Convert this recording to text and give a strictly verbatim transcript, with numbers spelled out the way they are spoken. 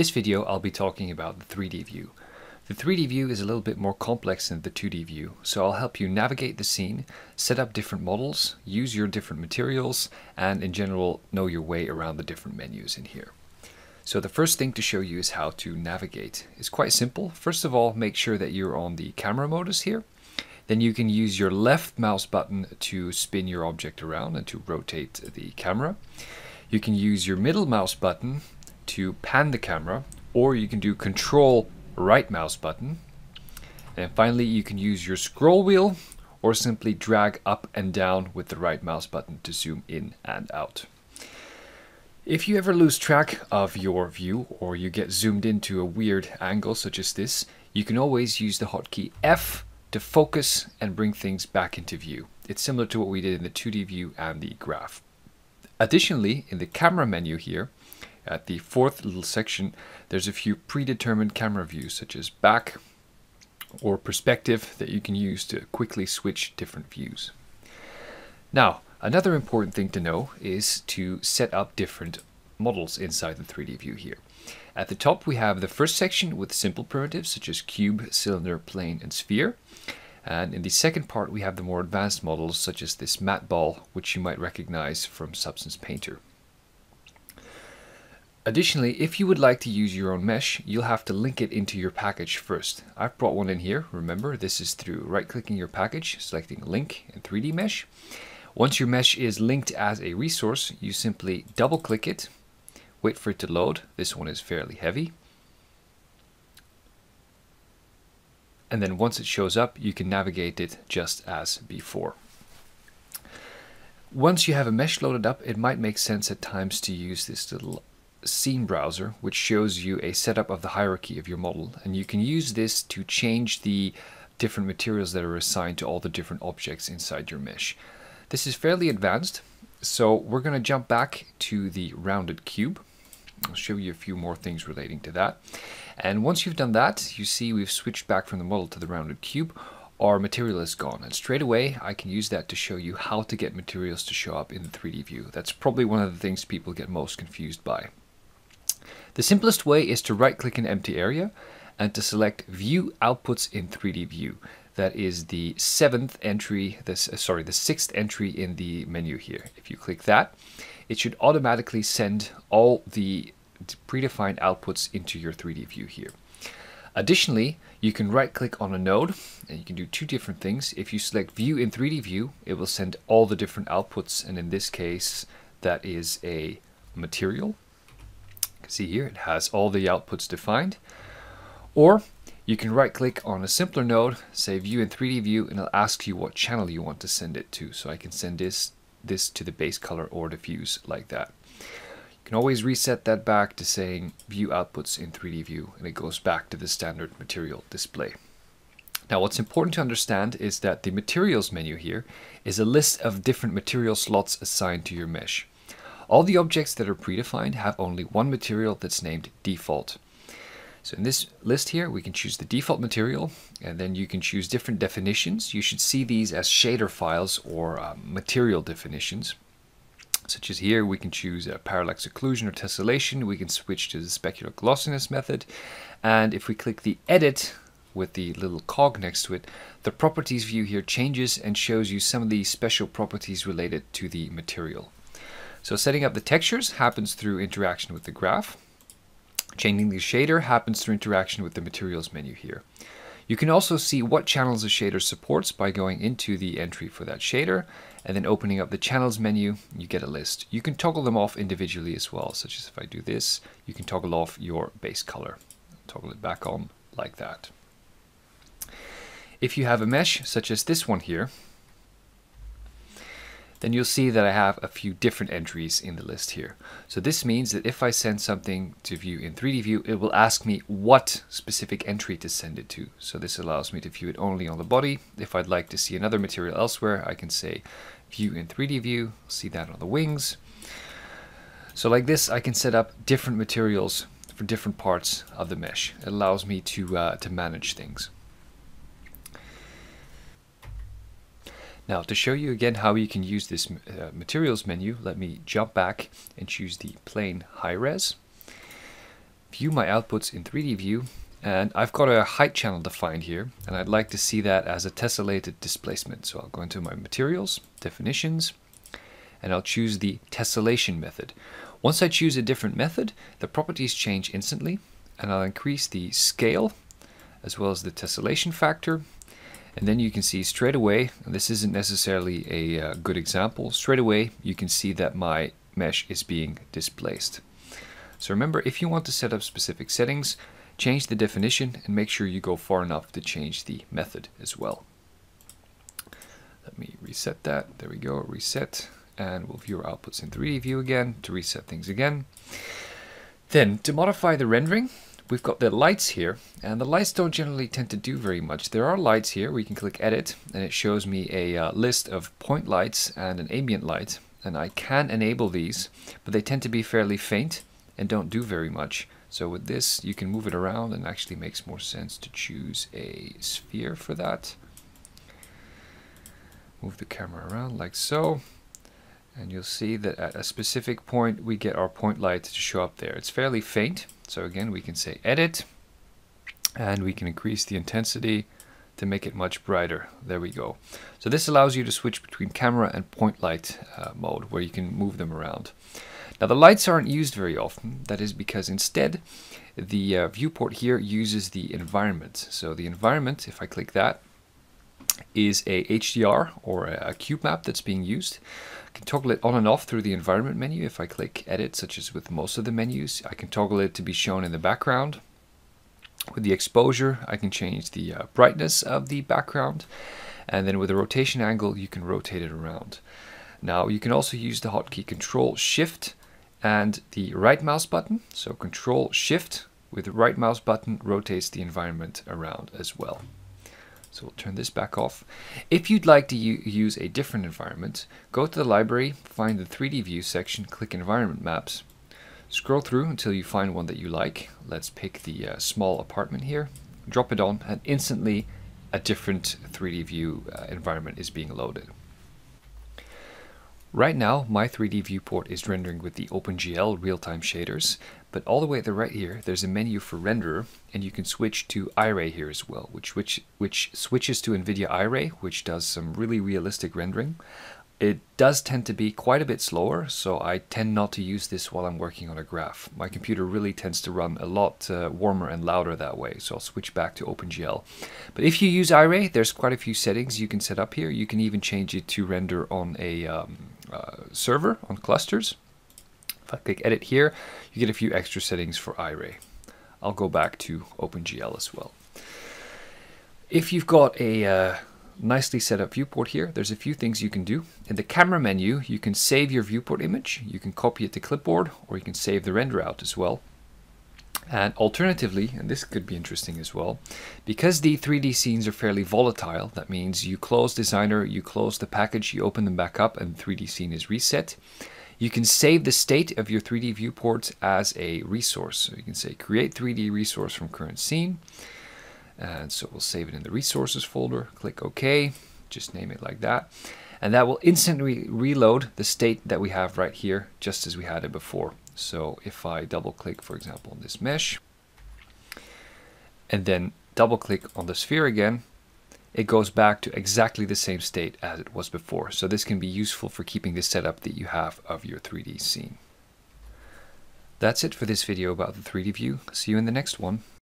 this video, I'll be talking about the three D view. The three D view is a little bit more complex than the two D view, so I'll help you navigate the scene, set up different models, use your different materials, and in general, know your way around the different menus in here. So the first thing to show you is how to navigate. It's quite simple. First of all, make sure that you're on the camera modus here. Then you can use your left mouse button to spin your object around and to rotate the camera. You can use your middle mouse button to pan the camera, or you can do control right mouse button, and finally you can use your scroll wheel or simply drag up and down with the right mouse button to zoom in and out. If you ever lose track of your view or you get zoomed into a weird angle such as this, you can always use the hotkey F to focus and bring things back into view. It's similar to what we did in the two D view and the graph. Additionally, in the camera menu here, at the fourth little section, there's a few predetermined camera views such as back or perspective that you can use to quickly switch different views. Now, another important thing to know is to set up different models inside the three D view here. At the top, we have the first section with simple primitives such as cube, cylinder, plane, and sphere. And in the second part, we have the more advanced models such as this matte ball, which you might recognize from Substance Painter. Additionally, if you would like to use your own mesh, you'll have to link it into your package first. I've brought one in here. Remember, this is through right-clicking your package, selecting Link and three D Mesh. Once your mesh is linked as a resource, you simply double-click it, wait for it to load. This one is fairly heavy. And then once it shows up, you can navigate it just as before. Once you have a mesh loaded up, it might make sense at times to use this little scene browser, which shows you a setup of the hierarchy of your model, and you can use this to change the different materials that are assigned to all the different objects inside your mesh. This is fairly advanced, so we're going to jump back to the rounded cube. I'll show you a few more things relating to that, and once you've done that, you see we've switched back from the model to the rounded cube. Our material is gone, and straight away I can use that to show you how to get materials to show up in the three D view. That's probably one of the things people get most confused by. The simplest way is to right-click an empty area and to select View Outputs in three D View. That is the seventh entry, this, uh, sorry, the sixth entry in the menu here. If you click that, it should automatically send all the predefined outputs into your three D view here. Additionally, you can right-click on a node, and you can do two different things. If you select View in three D View, it will send all the different outputs, and in this case, that is a material. See here, it has all the outputs defined. Or you can right click on a simpler node, say View in three D View, and it'll ask you what channel you want to send it to. So I can send this, this to the base color or diffuse like that. You can always reset that back to saying View Outputs in three D View, and it goes back to the standard material display. Now, what's important to understand is that the materials menu here is a list of different material slots assigned to your mesh. All the objects that are predefined have only one material that's named default. So in this list here, we can choose the default material, and then you can choose different definitions. You should see these as shader files or uh, material definitions. Such as here, we can choose a parallax occlusion or tessellation. We can switch to the specular glossiness method. And if we click the edit with the little cog next to it, the properties view here changes and shows you some of the special properties related to the material. So setting up the textures happens through interaction with the graph. Changing the shader happens through interaction with the materials menu here. You can also see what channels a shader supports by going into the entry for that shader and then opening up the channels menu, you get a list. You can toggle them off individually as well, such as if I do this, you can toggle off your base color. Toggle it back on like that. If you have a mesh such as this one here, then you'll see that I have a few different entries in the list here. So this means that if I send something to view in three D view, it will ask me what specific entry to send it to. So this allows me to view it only on the body. If I'd like to see another material elsewhere, I can say view in three D view, see that on the wings. So like this, I can set up different materials for different parts of the mesh. It allows me to, uh, to manage things. Now, to show you again how you can use this uh, materials menu, let me jump back and choose the plain high res. view my outputs in three D view, and I've got a height channel defined here, and I'd like to see that as a tessellated displacement. So I'll go into my materials, definitions, and I'll choose the tessellation method. Once I choose a different method, the properties change instantly, and I'll increase the scale as well as the tessellation factor. And then you can see straight away, and this isn't necessarily a uh, good example, straight away you can see that my mesh is being displaced. So remember, if you want to set up specific settings, change the definition and make sure you go far enough to change the method as well. Let me reset that. There we go, reset. And we'll view our outputs in three D view again to reset things again. Then to modify the rendering, we've got the lights here, and the lights don't generally tend to do very much. There are lights here. We can click edit, and it shows me a uh, list of point lights and an ambient light, and I can enable these, but they tend to be fairly faint and don't do very much. So with this, you can move it around, and actually makes more sense to choose a sphere for that. Move the camera around like so. And you'll see that at a specific point, we get our point light to show up there. It's fairly faint. So again, we can say edit, and we can increase the intensity to make it much brighter. There we go. So this allows you to switch between camera and point light uh, mode, where you can move them around. Now the lights aren't used very often. That is because instead, the uh, viewport here uses the environment. So the environment, if I click that, is a H D R or a cube map that's being used. I can toggle it on and off through the environment menu. If I click edit, such as with most of the menus, I can toggle it to be shown in the background. With the exposure, I can change the uh, brightness of the background. And then with the rotation angle, you can rotate it around. Now you can also use the hotkey Control Shift and the right mouse button. So Control Shift with the right mouse button rotates the environment around as well. So we'll turn this back off. If you'd like to use a different environment, go to the library, find the three D view section, click environment maps, scroll through until you find one that you like. Let's pick the uh, small apartment here, drop it on, and instantly a different three D view uh, environment is being loaded. Right now, my three D viewport is rendering with the OpenGL real-time shaders, but all the way at the right here, there's a menu for renderer, and you can switch to iRay here as well, which, which, which switches to NVIDIA iRay, which does some really realistic rendering. It does tend to be quite a bit slower, so I tend not to use this while I'm working on a graph. My computer really tends to run a lot uh, warmer and louder that way, so I'll switch back to OpenGL. But if you use iRay, there's quite a few settings you can set up here. You can even change it to render on a um, Uh, server on clusters. If I click edit here, you get a few extra settings for iRay. I'll go back to OpenGL as well. If you've got a uh, nicely set up viewport here, there's a few things you can do. In the camera menu, you can save your viewport image, you can copy it to clipboard, or you can save the render out as well. And alternatively, and this could be interesting as well, because the three D scenes are fairly volatile, that means you close Designer, you close the package, you open them back up, and the three D scene is reset. You can save the state of your three D viewport as a resource. So you can say create three D resource from current scene. And so we'll save it in the resources folder, click OK, just name it like that. And that will instantly reload the state that we have right here, just as we had it before. So if I double click, for example, on this mesh, and then double click on the sphere again, it goes back to exactly the same state as it was before. So this can be useful for keeping the setup that you have of your three D scene. That's it for this video about the three D view. See you in the next one.